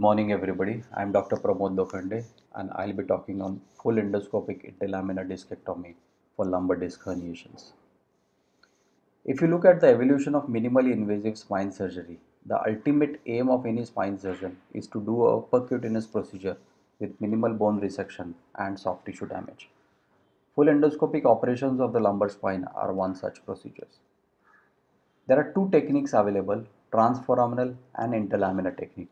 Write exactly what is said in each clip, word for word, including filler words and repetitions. Good morning everybody, I am Doctor Pramod Lokhande and I will be talking on full endoscopic interlaminar discectomy for lumbar disc herniations. If you look at the evolution of minimally invasive spine surgery, the ultimate aim of any spine surgeon is to do a percutaneous procedure with minimal bone resection and soft tissue damage. Full endoscopic operations of the lumbar spine are one such procedures. There are two techniques available, transforaminal and interlaminar technique.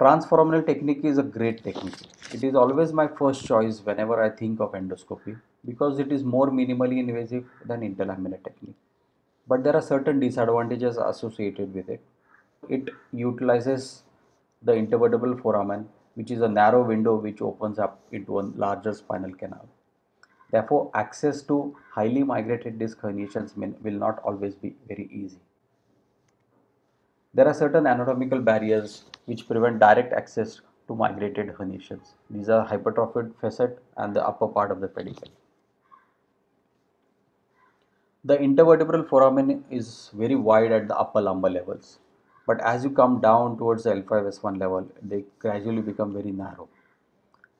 Transforaminal technique is a great technique. It is always my first choice whenever I think of endoscopy because it is more minimally invasive than interlaminar technique. But there are certain disadvantages associated with it. It utilizes the intervertebral foramen, which is a narrow window which opens up into a larger spinal canal. Therefore, access to highly migrated disc herniations will not always be very easy. There are certain anatomical barriers which prevent direct access to migrated herniations. These are hypertrophied facet and the upper part of the pedicle. The intervertebral foramen is very wide at the upper lumbar levels, but as you come down towards the L five S one level, they gradually become very narrow.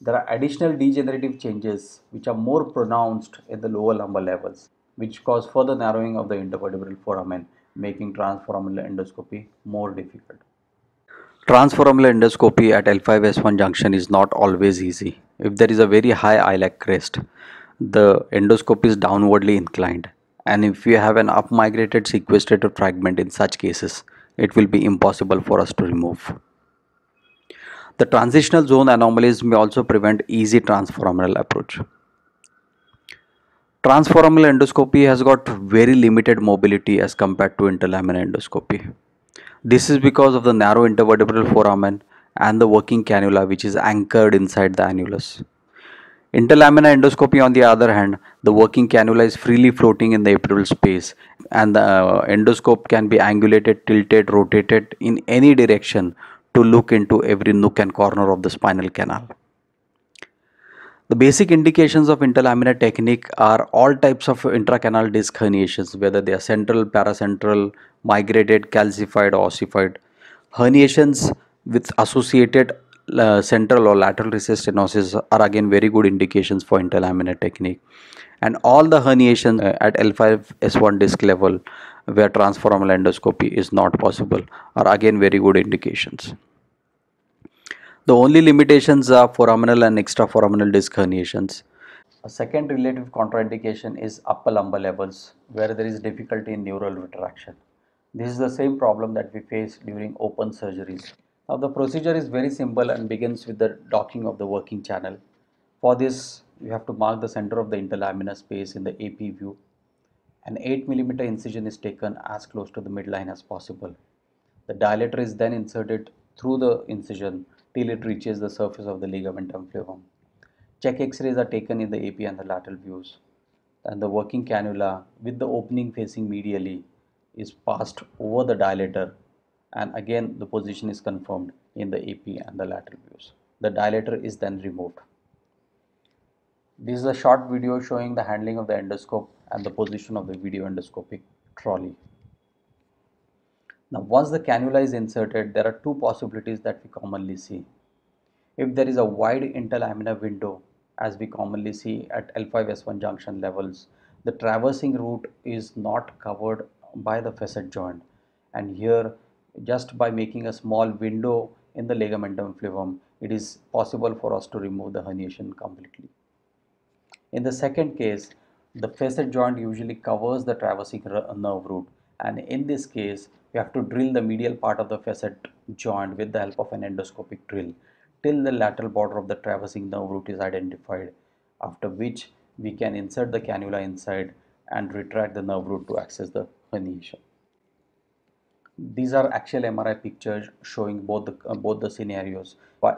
There are additional degenerative changes which are more pronounced at the lower lumbar levels, which cause further narrowing of the intervertebral foramen, making transforaminal endoscopy more difficult. Transforaminal endoscopy at L five S one junction is not always easy. If there is a very high iliac crest, the endoscope is downwardly inclined, and if you have an upmigrated sequestrated fragment in such cases, it will be impossible for us to remove. The transitional zone anomalies may also prevent easy transforaminal approach. Transforaminal endoscopy has got very limited mobility as compared to interlaminar endoscopy. This is because of the narrow intervertebral foramen and the working cannula which is anchored inside the annulus. Interlaminar endoscopy, on the other hand, the working cannula is freely floating in the epidural space and the uh, endoscope can be angulated, tilted, rotated in any direction to look into every nook and corner of the spinal canal. The basic indications of interlaminar technique are all types of intracanal disc herniations, whether they are central, paracentral, migrated, calcified, or ossified. Herniations with associated uh, central or lateral recess stenosis are again very good indications for interlaminar technique. And all the herniations uh, at L five S one disc level where transforaminal endoscopy is not possible are again very good indications. The only limitations are foraminal and extraforaminal disc herniations. A second relative contraindication is upper lumbar levels, where there is difficulty in dural retraction. This is the same problem that we face during open surgeries. Now the procedure is very simple and begins with the docking of the working channel. For this, you have to mark the center of the interlaminar space in the A P view. An eight millimeter incision is taken as close to the midline as possible. The dilator is then inserted through the incision till it reaches the surface of the ligamentum flavum. Check x-rays are taken in the A P and the lateral views, and the working cannula with the opening facing medially is passed over the dilator, and again the position is confirmed in the A P and the lateral views. The dilator is then removed. This is a short video showing the handling of the endoscope and the position of the video endoscopic trolley. Now, once the cannula is inserted, there are two possibilities that we commonly see. If there is a wide interlaminar window, as we commonly see at L five S one junction levels, the traversing route is not covered by the facet joint, and here just by making a small window in the ligamentum flavum, it is possible for us to remove the herniation completely. In the second case, the facet joint usually covers the traversing nerve route, and in this case we have to drill the medial part of the facet joint with the help of an endoscopic drill till the lateral border of the traversing nerve root is identified, after which we can insert the cannula inside and retract the nerve root to access the herniation. These are actual M R I pictures showing both the, uh, both the scenarios.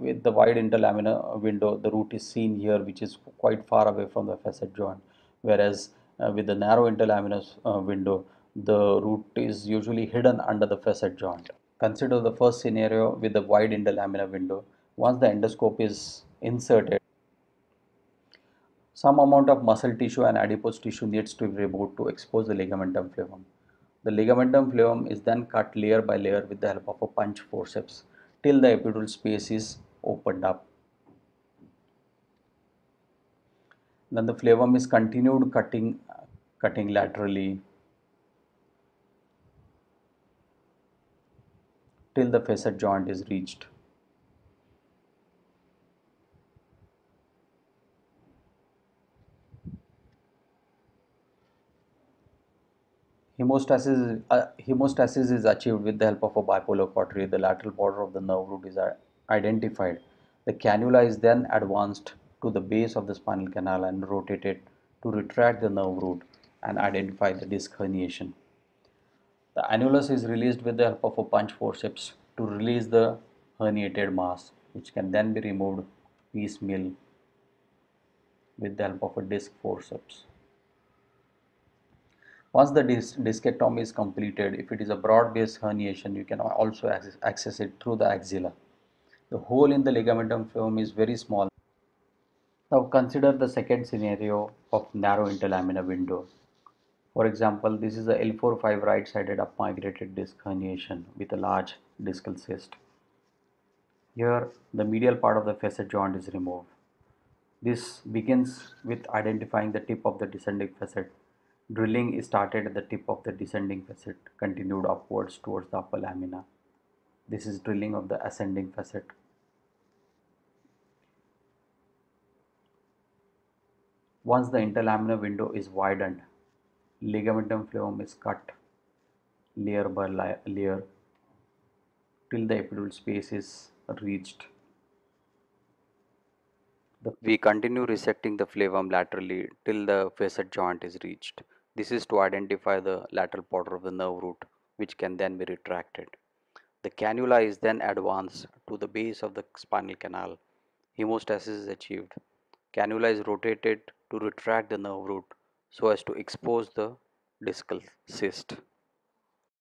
With the wide interlaminar window, the root is seen here, which is quite far away from the facet joint, whereas uh, with the narrow interlaminar uh, window, the root is usually hidden under the facet joint. Consider the first scenario with the wide interlaminar window. Once the endoscope is inserted, some amount of muscle tissue and adipose tissue needs to be removed to expose the ligamentum flavum. The ligamentum flavum is then cut layer by layer with the help of a punch forceps till the epidural space is opened up. Then the flavum is continued cutting, cutting laterally till the facet joint is reached. Hemostasis, uh, hemostasis is achieved with the help of a bipolar cautery. The lateral border of the nerve root is identified. The cannula is then advanced to the base of the spinal canal and rotated to retract the nerve root and identify the disc herniation. The annulus is released with the help of a punch forceps to release the herniated mass, which can then be removed piecemeal with the help of a disc forceps. Once the dis discectomy is completed, if it is a broad-based herniation, you can also access, access it through the axilla. The hole in the ligamentum flavum is very small. Now consider the second scenario of narrow interlaminar window. For example, this is the L four five right-sided upmigrated disc herniation with a large discal cyst. Here, the medial part of the facet joint is removed. This begins with identifying the tip of the descending facet. Drilling is started at the tip of the descending facet, continued upwards towards the upper lamina. This is drilling of the ascending facet. Once the interlaminar window is widened, ligamentum flavum is cut layer by layer till the epidural space is reached. The we continue resecting the flavum laterally till the facet joint is reached. This is to identify the lateral border of the nerve root, which can then be retracted. The cannula is then advanced to the base of the spinal canal. Hemostasis is achieved. Cannula is rotated to retract the nerve root so as to expose the discal cyst.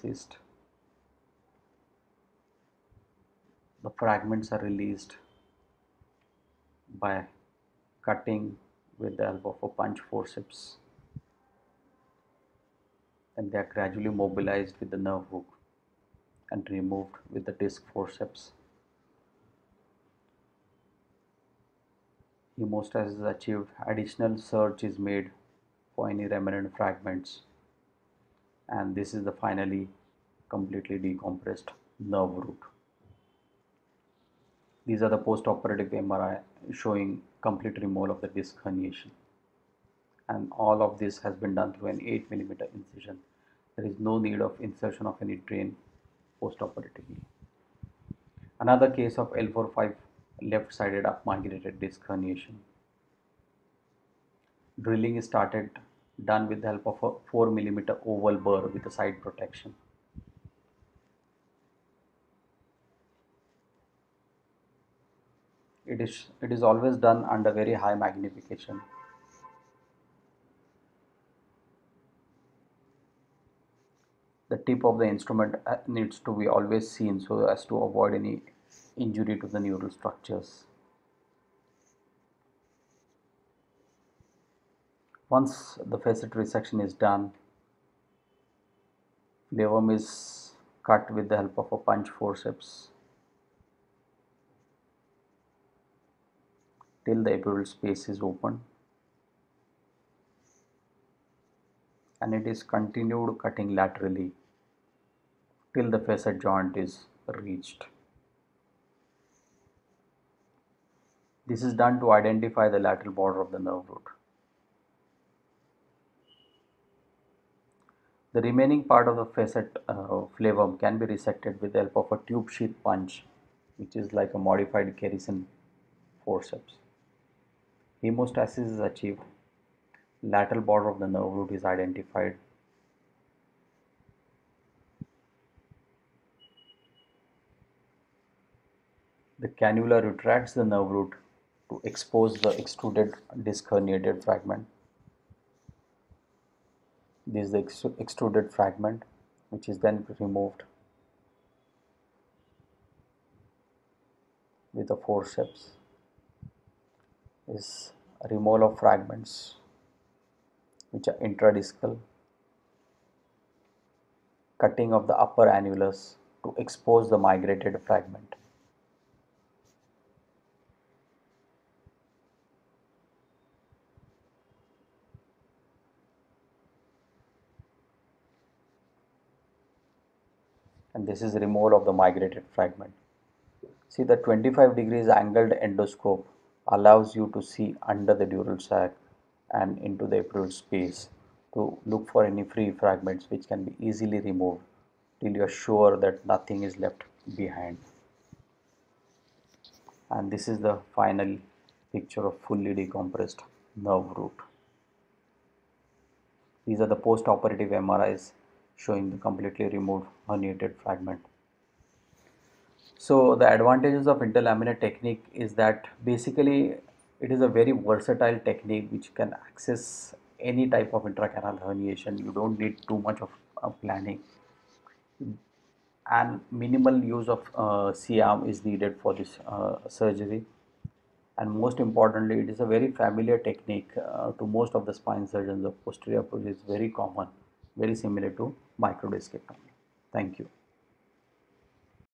cyst. The fragments are released by cutting with the help of a punch forceps, and they are gradually mobilized with the nerve hook and removed with the disc forceps. Hemostasis is achieved. Additional search is made for any remnant fragments, and this is the finally completely decompressed nerve root. These are the post-operative M R I showing complete removal of the disc herniation, and all of this has been done through an eight millimeter incision. There is no need of insertion of any drain post-operatively. Another case of L four five left-sided upmigrated disc herniation. Drilling is started, done with the help of a four millimeter oval burr with a side protection. It is, it is always done under very high magnification. The tip of the instrument needs to be always seen so as to avoid any injury to the neural structures. Once the facet resection is done, flavum is cut with the help of a punch forceps till the epidural space is open, and it is continued cutting laterally till the facet joint is reached. This is done to identify the lateral border of the nerve root. The remaining part of the facet uh, flavum can be resected with the help of a tube sheath punch, which is like a modified Kerrison forceps. Hemostasis is achieved. Lateral border of the nerve root is identified. The cannula retracts the nerve root to expose the extruded disc herniated fragment. This is the extruded fragment, which is then removed with a forceps. Is removal of fragments which are intradiscal, cutting of the upper annulus to expose the migrated fragment. and this is removal of the migrated fragment. See, the twenty-five degrees angled endoscope allows you to see under the dural sac and into the epidural space to look for any free fragments which can be easily removed till you are sure that nothing is left behind. And this is the final picture of fully decompressed nerve root. These are the post-operative M R Is showing the completely removed herniated fragment. So the advantages of interlaminar technique is that basically it is a very versatile technique which can access any type of intracanal herniation. You don't need too much of uh, planning, and minimal use of uh, C-arm is needed for this uh, surgery. And most importantly, it is a very familiar technique uh, to most of the spine surgeons. The posterior approach is very common, very similar to microdiscectomy. Thank you.